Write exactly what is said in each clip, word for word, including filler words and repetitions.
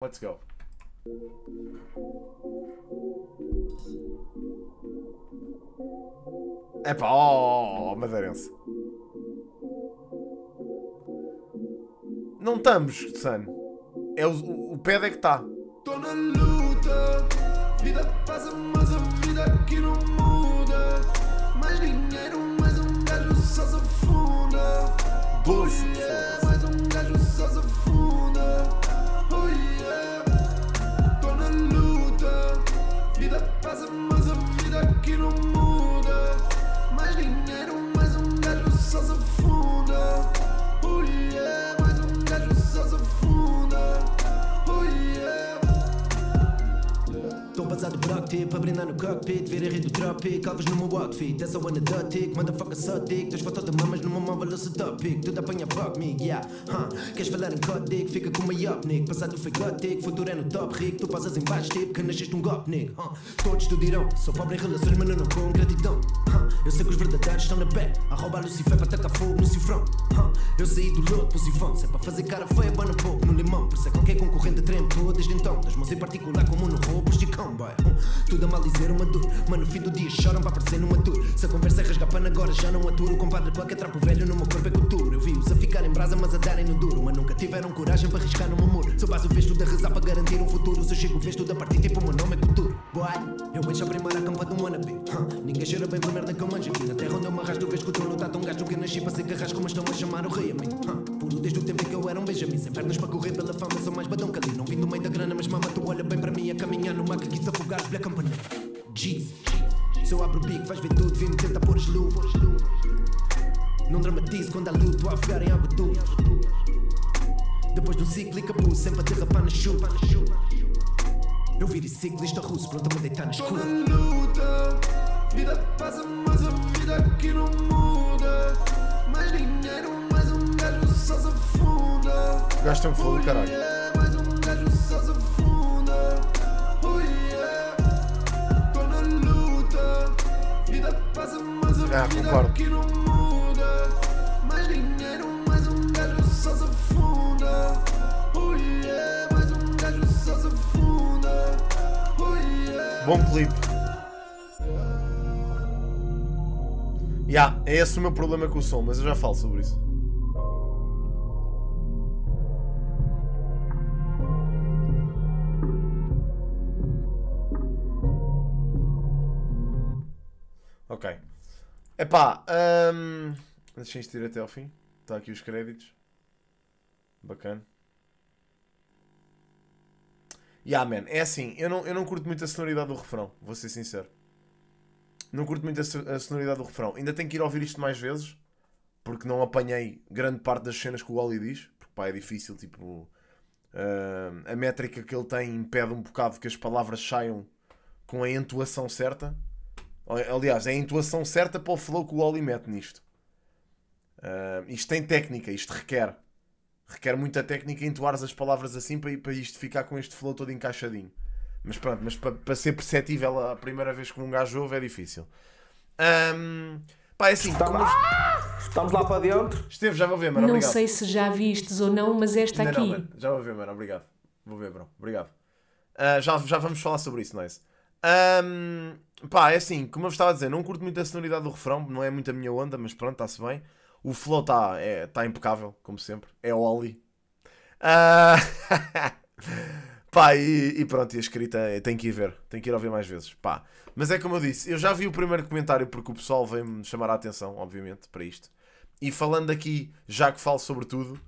Let's go. Epá, oh, madeirense. Não estamos, San. É o, o, o pé é que está. Estou na luta. Vida passa, mas a vida aqui não muda. Mais dinheiro, mais um gajo só se afunda. Dois. Oh, yeah, mais um gajo só se afunda. Oh yeah. Estou na luta. Vida passa, mas a vida aqui não muda. Mais dinheiro, mais um gajo só se afunda. Oh yeah. Passado por octave, para brindar no cockpit, ver a rede do tropic, alvos no meu outfit, that's all in a duttic, motherfucker só tic, tens fotos de mamas no meu móvel, eu sou topic, tudo apanha pop, mig, yeah, huh, queres falar em código, fica com uma yopnik, passado foi gótico, futuro é no top rico, tu pausas em baixo tipo, que nasceste um gopnik, huh, todos tu dirão, sou pobre em relações, mas não com gratidão, huh, eu sei que os verdadeiros estão na pé, a roubar Lucifer para tacar fogo no cifrão, huh, eu saí do lodo pro sifão, se é para fazer cara feia, bana pouco no limão, por isso é qualquer concorrente treme todo desde então, das mãos em particular como no roubo, esticão, boy. Hum, tudo a malizer uma dor, mas no fim do dia choram para aparecer numa tour. Se a conversa é rasgar pano agora já não aturo. Compadre qualquer trapo velho no meu corpo é cultura. Eu vi-os a ficar em brasa mas a darem no duro, mas nunca tiveram coragem para arriscar num amor. Se eu passo o vesto da rezar para garantir um futuro, se eu chego o vesto da partida tipo o meu nome é cultura. Boy, eu encho a primeira campa de um wannabe. Hum, ninguém cheira bem para merda que eu manjo aqui na terra onde eu me arrasto. Eu vejo que o trono está tão gasto que eu nasci para ser carrasco, mas estão a chamar o rei a mim. Hum, puro desde o tempo em que eu era um benjamin, sem pernas para correr pela fama, sou mais badão que ali. Não vim do meio da grana mas mama tu olha bem para mim a caminhar numa que quis afogar pela campanha. Jeez, se eu abro o bico vais ver tudo, vim tentar pôr as luvas. Não dramatizo quando há luto a afogar em água doce. Depois do ciclo e capuz, sempre a derrapar na chuva. Eu virei ciclista russo, pronto a me deitar na escura. Tô na luta, vida passa mas a vida aqui não muda. Mais dinheiro, mais um gajo só se afunda. Gasta-me fogo, caralho. Mais um gajo só se afunda. Oh yeah, tô na luta. Vida passa mas a ah, vida concordo. Aqui não muda. Mais dinheiro, mais um gajo só se afunda. Oh yeah, mais um gajo só se afunda. Bom clipe. Yeah, é esse o meu problema com o som, mas eu já falo sobre isso. Ok. Epá, um... deixem isto ir até ao fim. Está aqui os créditos. Bacana. Yeah, man. É assim, eu não, eu não curto muito a sonoridade do refrão, vou ser sincero. Não curto muito a, a sonoridade do refrão. Ainda tenho que ir ouvir isto mais vezes, porque não apanhei grande parte das cenas que o Wally diz, porque pá, é difícil, tipo... Uh, a métrica que ele tem impede um bocado que as palavras saiam com a entoação certa. Aliás, é a entoação certa para o flow que o Wally mete nisto. Uh, isto tem técnica, isto requer... Requer muita técnica entoares as palavras assim para, para isto ficar com este flow todo encaixadinho. Mas pronto, mas para, para ser perceptível a primeira vez que um gajo ouve é difícil. Um, pá, é assim... Estamos, como... estamos lá para dentro. Esteve, já vou ver, mano. Não obrigado. Sei se já vistes ou não, mas esta não, aqui... Não, mano, já vou ver, mano. Obrigado. Vou ver, bro. Obrigado. Uh, já, já vamos falar sobre isso, nice. Um, pá, é assim, como eu vos estava a dizer, não curto muito a sonoridade do refrão, não é muito a minha onda, mas pronto, está-se bem. O flow está é, tá impecável, como sempre. É o Oli. Uh... Pá, e, e pronto, e a escrita tem que ir ver. Tem que ir ouvir mais vezes. Pá. Mas é como eu disse, eu já vi o primeiro comentário porque o pessoal veio-me chamar a atenção, obviamente, para isto. E falando aqui, já que falo sobre tudo, uh,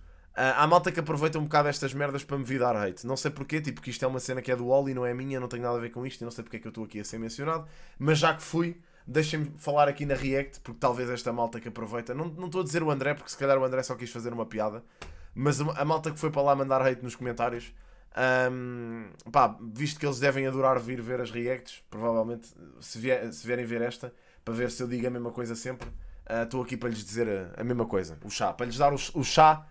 há malta que aproveita um bocado estas merdas para me vir dar hate. Não sei porquê, tipo, que isto é uma cena que é do Oli, não é minha, não tenho nada a ver com isto, e não sei porque é que eu estou aqui a ser mencionado. Mas já que fui... Deixem-me falar aqui na React, porque talvez esta malta que aproveita... Não, não estou a dizer o André, porque se calhar o André só quis fazer uma piada. Mas a malta que foi para lá mandar hate nos comentários... Um, pá, visto que eles devem adorar vir ver as Reacts, provavelmente, se, vier, se vierem ver esta, para ver se eu digo a mesma coisa sempre, uh, estou aqui para lhes dizer a, a mesma coisa. O chá. Para lhes dar o, o chá...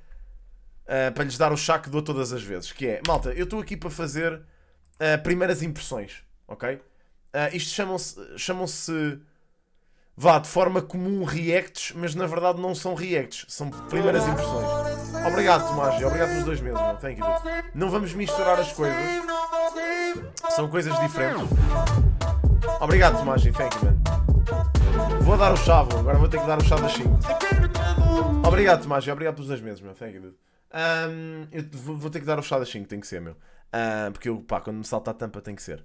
Uh, para lhes dar o chá que dou todas as vezes. Que é, malta, eu estou aqui para fazer uh, primeiras impressões, ok? Uh, isto chamam-se... chamam-se vá, de forma comum reacts, mas na verdade não são reacts, são primeiras impressões. Obrigado, Tomás. Obrigado pelos dois meses, mano. Thank you. Não vamos misturar as coisas. São coisas diferentes. Obrigado, Tomás. Thank you, man. Vou dar o chavo. Agora vou ter que dar o chavo das cinco. Obrigado, Tomás. Obrigado pelos dois meses, meu. Thank you, dude. Um, eu vou ter que dar o chá das cinco, tem que ser, meu. Um, porque eu, pá, quando me salta a tampa, tem que ser.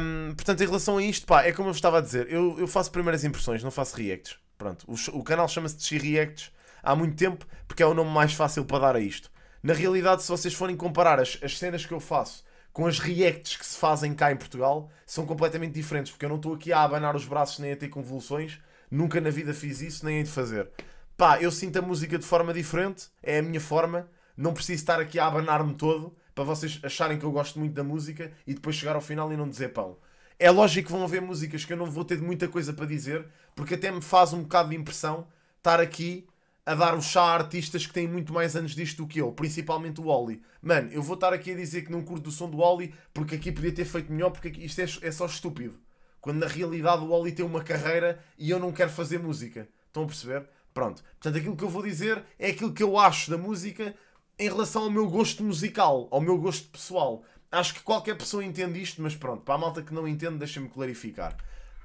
Um, portanto, em relação a isto, pá, é como eu vos estava a dizer, eu, eu faço primeiras impressões, não faço reacts. Pronto, o, o canal chama-se Txi Reacts há muito tempo, porque é o nome mais fácil para dar a isto. Na realidade, se vocês forem comparar as, as cenas que eu faço com as reacts que se fazem cá em Portugal, são completamente diferentes, porque eu não estou aqui a abanar os braços nem a ter convulsões, nunca na vida fiz isso, nem hei de fazer. Pá, eu sinto a música de forma diferente, é a minha forma, não preciso estar aqui a abanar-me todo para vocês acharem que eu gosto muito da música e depois chegar ao final e não dizer pão. É lógico que vão haver músicas que eu não vou ter muita coisa para dizer, porque até me faz um bocado de impressão estar aqui a dar o chá a artistas que têm muito mais anos disto do que eu, principalmente o Oli. Mano, eu vou estar aqui a dizer que não curto o som do Oli porque aqui podia ter feito melhor, porque isto é, é só estúpido. Quando na realidade o Oli tem uma carreira e eu não quero fazer música. Estão a perceber? Pronto, portanto aquilo que eu vou dizer é aquilo que eu acho da música em relação ao meu gosto musical, ao meu gosto pessoal. Acho que qualquer pessoa entende isto, mas pronto, para a malta que não entende, deixa-me clarificar.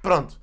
Pronto,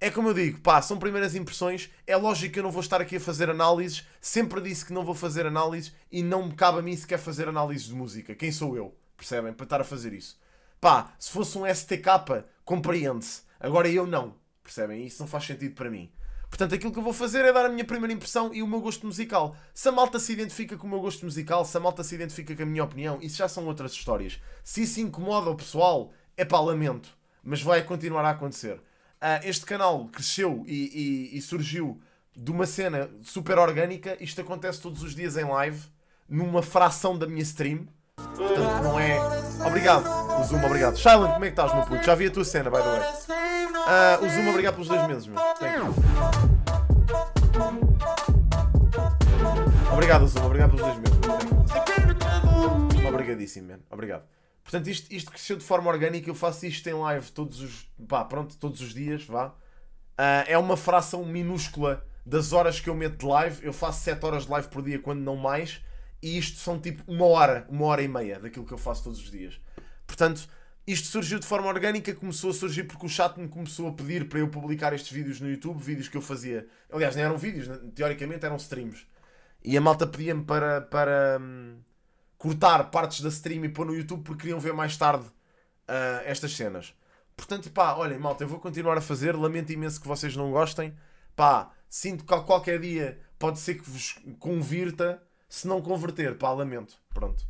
é como eu digo, pá, são primeiras impressões, é lógico que eu não vou estar aqui a fazer análises, sempre disse que não vou fazer análises e não me cabe a mim sequer fazer análises de música. Quem sou eu, percebem, para estar a fazer isso? Pá, se fosse um S T K, compreende-se, agora eu não, percebem, isso não faz sentido para mim. Portanto, aquilo que eu vou fazer é dar a minha primeira impressão e o meu gosto musical. Se a malta se identifica com o meu gosto musical, se a malta se identifica com a minha opinião, isso já são outras histórias. Se isso incomoda o pessoal, é pá, lamento. Mas vai continuar a acontecer. Uh, este canal cresceu e, e, e surgiu de uma cena super orgânica. Isto acontece todos os dias em live, numa fração da minha stream. Portanto, não é... Obrigado, o Zoom, obrigado. Shailen, como é que estás, meu puto? Já vi a tua cena, by the way. Uh, o Zoom, obrigado pelos dois meses, meu. Obrigado, Zoom, obrigado pelos dois meses. Obrigadíssimo, man. Obrigado. Portanto, isto, isto cresceu de forma orgânica. Eu faço isto em live todos os... Pá, pronto, todos os dias, vá. Uh, é uma fração minúscula das horas que eu meto de live. Eu faço sete horas de live por dia, quando não mais. E isto são tipo uma hora, uma hora e meia daquilo que eu faço todos os dias. Portanto... Isto surgiu de forma orgânica, começou a surgir porque o chat me começou a pedir para eu publicar estes vídeos no YouTube, vídeos que eu fazia. Aliás, não eram vídeos, teoricamente eram streams. E a malta pedia-me para, para hum, cortar partes da stream e pôr no YouTube porque queriam ver mais tarde uh, estas cenas. Portanto, pá, olhem, malta, eu vou continuar a fazer, lamento imenso que vocês não gostem. Pá, sinto que qualquer dia pode ser que vos convirta, se não converter, pá, lamento. Pronto,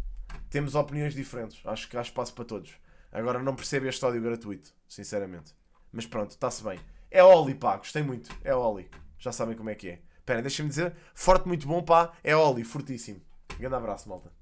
temos opiniões diferentes, acho que há espaço para todos. Agora não percebo este ódio gratuito, sinceramente. Mas pronto, está-se bem. É Oli, pá, gostei muito. É Oli. Já sabem como é que é. Espera, deixem-me dizer. Forte, muito bom, pá. É Oli, fortíssimo. Grande abraço, malta.